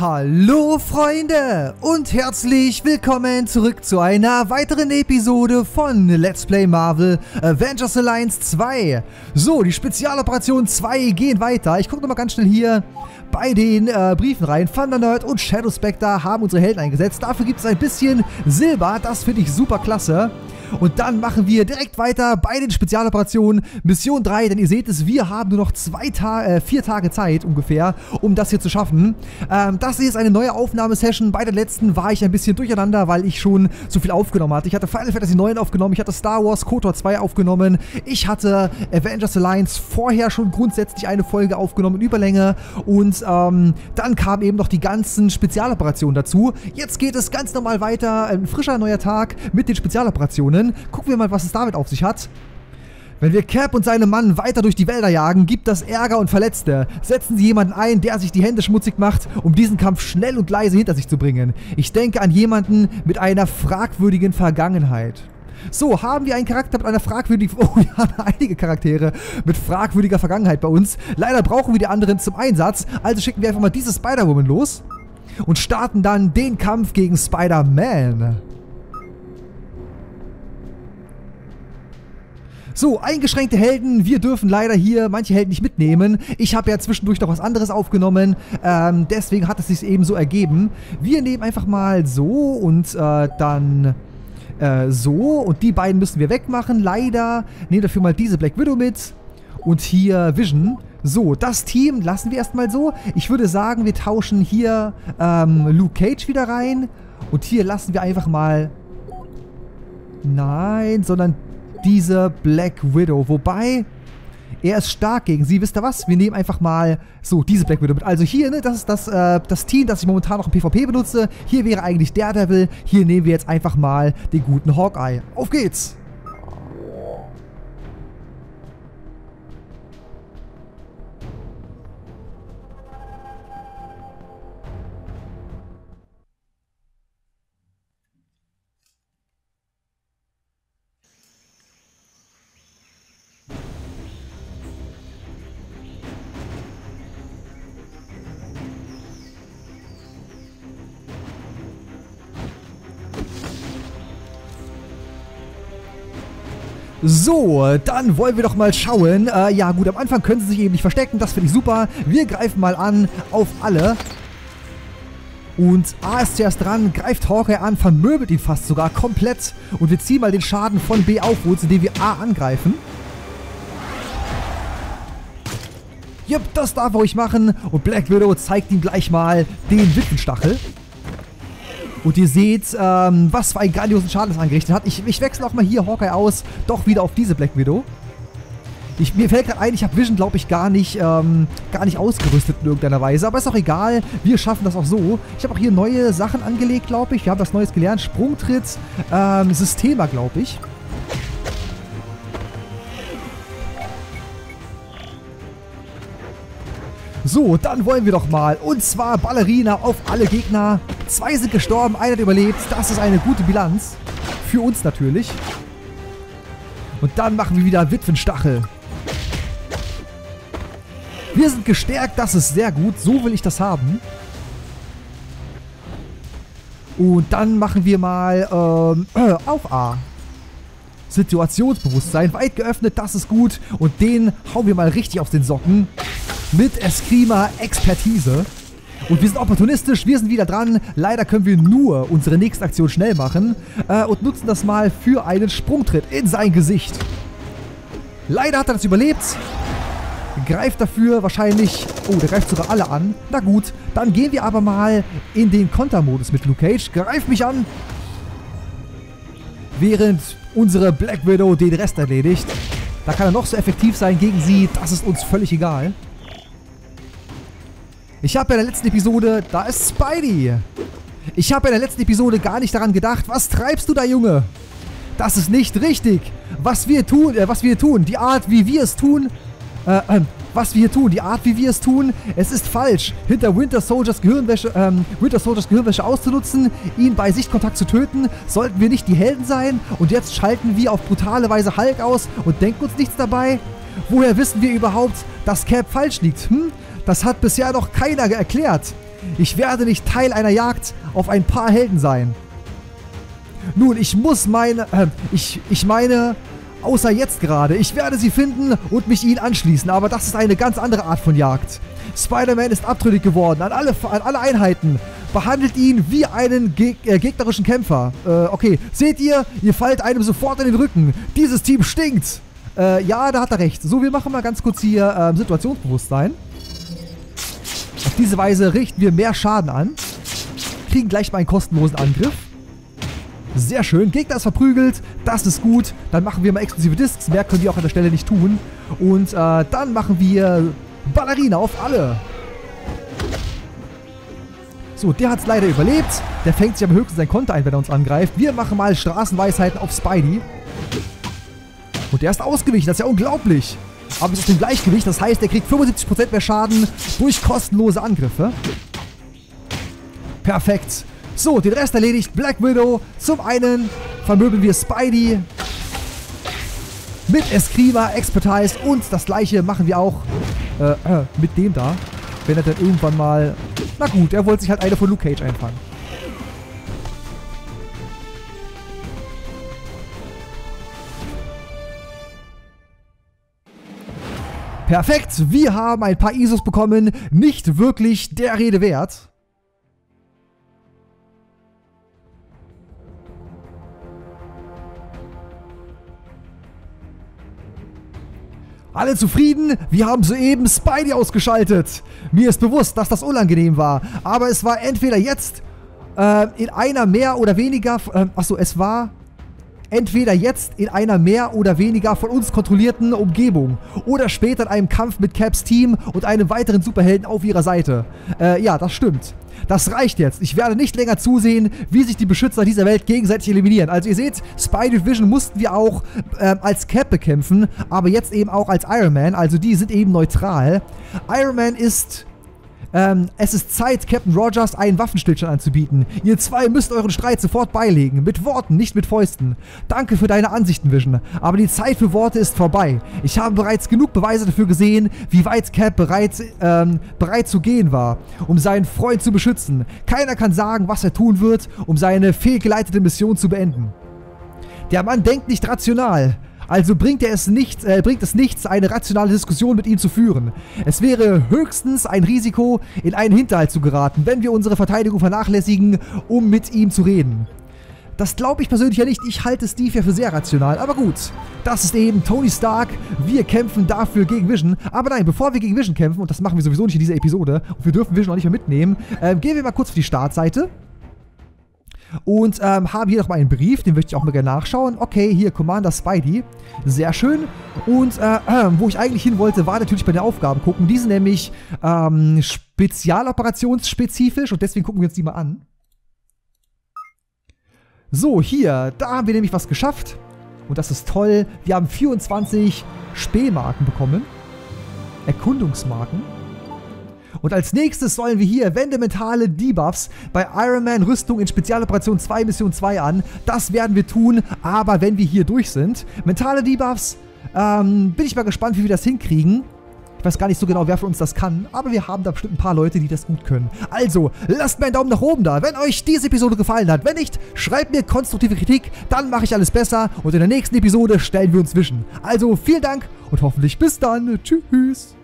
Hallo Freunde und herzlich willkommen zurück zu einer weiteren Episode von Let's Play Marvel Avengers Alliance 2. So, die Spezialoperation 2 gehen weiter. Ich gucke nochmal ganz schnell hier bei den Briefen rein. Thundernerd und Shadow Spectre haben unsere Helden eingesetzt. Dafür gibt es ein bisschen Silber, das finde ich super klasse. Und dann machen wir direkt weiter bei den Spezialoperationen Mission 3, denn ihr seht es, wir haben nur noch vier Tage Zeit ungefähr, um das hier zu schaffen. Das hier ist eine neue Aufnahmesession. Bei der letzten war ich ein bisschen durcheinander, weil ich schon zu viel aufgenommen hatte. Ich hatte Final Fantasy 9 aufgenommen, ich hatte Star Wars KOTOR 2 aufgenommen, ich hatte Avengers Alliance vorher schon grundsätzlich eine Folge aufgenommen in Überlänge und dann kamen eben noch die ganzen Spezialoperationen dazu. Jetzt geht es ganz normal weiter, ein frischer neuer Tag mit den Spezialoperationen. Gucken wir mal, was es damit auf sich hat. Wenn wir Cap und seinen Mann weiter durch die Wälder jagen, gibt das Ärger und Verletzte. Setzen Sie jemanden ein, der sich die Hände schmutzig macht, um diesen Kampf schnell und leise hinter sich zu bringen. Ich denke an jemanden mit einer fragwürdigen Vergangenheit. So, haben wir einen Charakter mit einer fragwürdigen... Oh, wir haben einige Charaktere mit fragwürdiger Vergangenheit bei uns. Leider brauchen wir die anderen zum Einsatz, also schicken wir einfach mal diese Spider-Woman los und starten dann den Kampf gegen Spider-Man. So, eingeschränkte Helden, wir dürfen leider hier manche Helden nicht mitnehmen. Ich habe ja zwischendurch noch was anderes aufgenommen, deswegen hat es sich eben so ergeben. Wir nehmen einfach mal so und dann so und die beiden müssen wir wegmachen, leider. Nehmen dafür mal diese Black Widow mit und hier Vision. So, das Team lassen wir erstmal so. Ich würde sagen, wir tauschen hier Luke Cage wieder rein und hier lassen wir einfach mal... Nein, sondern... diese Black Widow, wobei er ist stark gegen sie, wisst ihr was? Wir nehmen einfach mal so diese Black Widow mit. Also hier, ne, das ist das Team, das ich momentan noch im PvP benutze. Hier wäre eigentlich Daredevil, hier nehmen wir jetzt einfach mal den guten Hawkeye. Auf geht's! So, dann wollen wir doch mal schauen. Ja gut, am Anfang können sie sich eben nicht verstecken. Das finde ich super. Wir greifen mal an auf alle. Und A ist zuerst dran, greift Hawkeye an, vermöbelt ihn fast sogar komplett. Und wir ziehen mal den Schaden von B auf uns, indem wir A angreifen. Jupp, das darf er ruhig machen. Und Black Widow zeigt ihm gleich mal den Witwenstachel. Und ihr seht, was für einen grandiosen Schaden es angerichtet hat. Ich wechsle auch mal hier Hawkeye aus, doch wieder auf diese Black Widow. Mir fällt gerade ein, ich habe Vision, glaube ich, gar nicht ausgerüstet in irgendeiner Weise. Aber ist auch egal, wir schaffen das auch so. Ich habe auch hier neue Sachen angelegt, glaube ich. Wir haben was Neues gelernt, Sprungtritt, Systema, glaube ich. So, dann wollen wir doch mal. Und zwar Ballerina auf alle Gegner. 2 sind gestorben, einer hat überlebt. Das ist eine gute Bilanz. Für uns natürlich. Und dann machen wir wieder Witwenstachel. Wir sind gestärkt, das ist sehr gut. So will ich das haben. Und dann machen wir mal auf A. Situationsbewusstsein, weit geöffnet, das ist gut. Und den hauen wir mal richtig auf den Socken. Mit Eskrima Expertise. Und wir sind opportunistisch, wir sind wieder dran. Leider können wir nur unsere nächste Aktion schnell machen und nutzen das mal für einen Sprungtritt in sein Gesicht. Leider hat er das überlebt. Greift dafür wahrscheinlich... Oh, der greift sogar alle an. Na gut, dann gehen wir aber mal in den Kontermodus mit Luke Cage. Greift mich an. Während unsere Black Widow den Rest erledigt. Da kann er noch so effektiv sein gegen sie. Das ist uns völlig egal. Ich habe in der letzten Episode... Da ist Spidey! Ich habe in der letzten Episode gar nicht daran gedacht. Was treibst du da, Junge? Das ist nicht richtig. Was wir hier tun, die Art, wie wir es tun, es ist falsch. Hinter Winter Soldiers Gehirnwäsche auszunutzen, ihn bei Sichtkontakt zu töten, sollten wir nicht die Helden sein. Und jetzt schalten wir auf brutale Weise Hulk aus und denken uns nichts dabei. Woher wissen wir überhaupt, dass Cap falsch liegt, hm? Das hat bisher noch keiner erklärt. Ich werde nicht Teil einer Jagd auf ein paar Helden sein. Nun, ich muss meine... Ich meine... Außer jetzt gerade. Ich werde sie finden und mich ihnen anschließen, aber das ist eine ganz andere Art von Jagd. Spider-Man ist abtrünnig geworden an alle Einheiten. Behandelt ihn wie einen gegnerischen Kämpfer. Okay, seht ihr? Ihr fallt einem sofort in den Rücken. Dieses Team stinkt. Ja, da hat er recht. So, wir machen mal ganz kurz hier Situationsbewusstsein. Auf diese Weise richten wir mehr Schaden an. Kriegen gleich mal einen kostenlosen Angriff. Sehr schön. Gegner ist verprügelt. Das ist gut. Dann machen wir mal exklusive Discs. Mehr können die auch an der Stelle nicht tun. Und dann machen wir Ballerina auf alle. So, der hat es leider überlebt. Der fängt sich aber höchstens sein Konter ein, wenn er uns angreift. Wir machen mal Straßenweisheiten auf Spidey. Und der ist ausgewichen. Das ist ja unglaublich. Aber es ist im Gleichgewicht. Das heißt, er kriegt 75% mehr Schaden durch kostenlose Angriffe. Perfekt. So, den Rest erledigt Black Widow. Zum einen vermöbeln wir Spidey mit Eskrima, Expertise und das gleiche machen wir auch mit dem da. Wenn er dann irgendwann mal... Na gut, er wollte sich halt eine von Luke Cage einfangen. Perfekt, wir haben ein paar ISOs bekommen. Nicht wirklich der Rede wert. Alle zufrieden? Wir haben soeben Spidey ausgeschaltet. Mir ist bewusst, dass das unangenehm war. Aber es war entweder jetzt in einer mehr oder weniger... Achso, es war entweder jetzt in einer mehr oder weniger von uns kontrollierten Umgebung. Oder später in einem Kampf mit Caps Team und einem weiteren Superhelden auf ihrer Seite. Ja, das stimmt. Das reicht jetzt. Ich werde nicht länger zusehen, wie sich die Beschützer dieser Welt gegenseitig eliminieren. Also ihr seht, Spidey Vision mussten wir auch als Cap bekämpfen, aber jetzt eben auch als Iron Man. Also die sind eben neutral. Iron Man ist... es ist Zeit, Captain Rogers einen Waffenstillstand anzubieten. Ihr zwei müsst euren Streit sofort beilegen. Mit Worten, nicht mit Fäusten. Danke für deine Ansichten, Vision. Aber die Zeit für Worte ist vorbei. Ich habe bereits genug Beweise dafür gesehen, wie weit Cap bereit zu gehen war, um seinen Freund zu beschützen. Keiner kann sagen, was er tun wird, um seine fehlgeleitete Mission zu beenden. Der Mann denkt nicht rational. Also bringt es nichts, eine rationale Diskussion mit ihm zu führen. Es wäre höchstens ein Risiko, in einen Hinterhalt zu geraten, wenn wir unsere Verteidigung vernachlässigen, um mit ihm zu reden. Das glaube ich persönlich ja nicht. Ich halte Steve ja für sehr rational. Aber gut, das ist eben Tony Stark. Wir kämpfen dafür gegen Vision. Aber nein, bevor wir gegen Vision kämpfen, und das machen wir sowieso nicht in dieser Episode, und wir dürfen Vision auch nicht mehr mitnehmen, gehen wir mal kurz auf die Startseite. Und haben hier nochmal einen Brief, den möchte ich auch mal gerne nachschauen. Okay, hier Commander Spidey. Sehr schön. Und wo ich eigentlich hin wollte, war natürlich bei den Aufgaben gucken. Die sind nämlich spezialoperationsspezifisch und deswegen gucken wir uns die mal an. So, hier, da haben wir nämlich was geschafft. Und das ist toll. Wir haben 24 Spähmarken bekommen. Erkundungsmarken. Und als nächstes sollen wir hier Wendementale Debuffs bei Iron Man Rüstung in Spezialoperation 2 Mission 2 an. Das werden wir tun, aber wenn wir hier durch sind. Mentale Debuffs, bin ich mal gespannt, wie wir das hinkriegen. Ich weiß gar nicht so genau, wer von uns das kann, aber wir haben da bestimmt ein paar Leute, die das gut können. Also, lasst mir einen Daumen nach oben da, wenn euch diese Episode gefallen hat. Wenn nicht, schreibt mir konstruktive Kritik, dann mache ich alles besser und in der nächsten Episode stellen wir uns Vision. Also, vielen Dank und hoffentlich bis dann. Tschüss.